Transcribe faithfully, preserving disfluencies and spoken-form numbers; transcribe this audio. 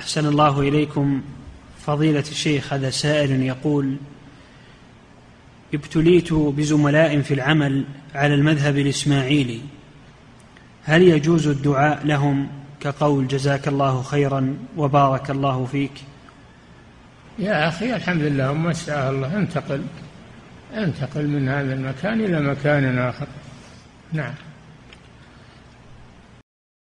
أحسن الله إليكم فضيلة الشيخ. هذا سائل يقول: ابتليت بزملاء في العمل على المذهب الإسماعيلي، هل يجوز الدعاء لهم كقول جزاك الله خيرا وبارك الله فيك؟ يا أخي الحمد لله، ما شاء الله انتقل انتقل من هذا المكان إلى مكان آخر. نعم.